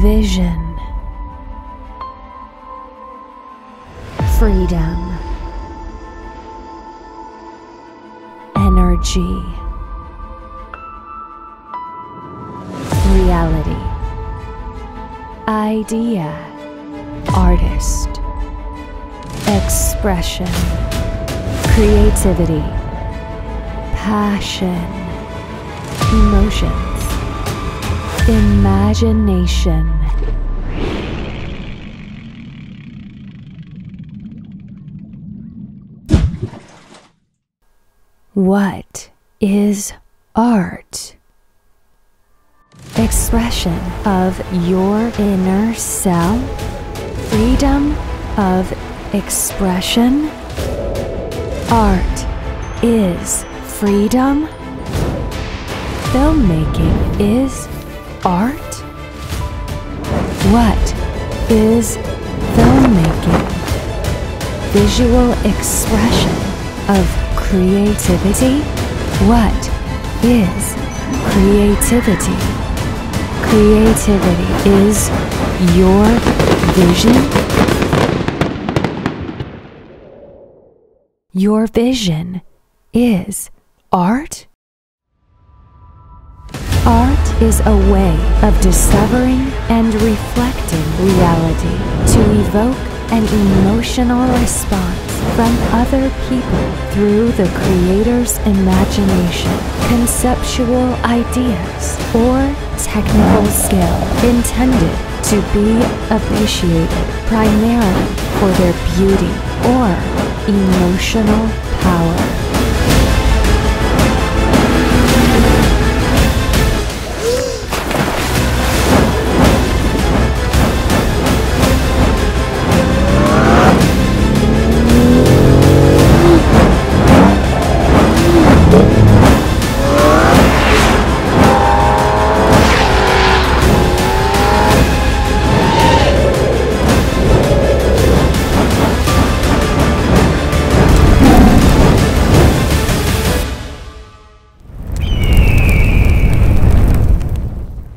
vision, freedom, energy, reality, idea, artist, expression, creativity, passion, emotions, imagination. What is art? Expression of your inner self? Freedom of expression? Art is freedom? Filmmaking is art? What is filmmaking? Visual expression of creativity? What is creativity? Creativity is your vision? Your vision is art? Art is a way of discovering and reflecting reality to evoke an emotional response from other people through the creator's imagination, conceptual ideas, or technical skill intended to be appreciated primarily for their beauty or emotional power.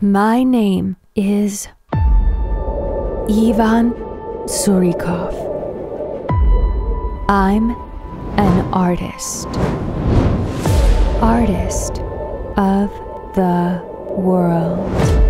My name is Ivan Surikov. I'm an artist. Artist of the world.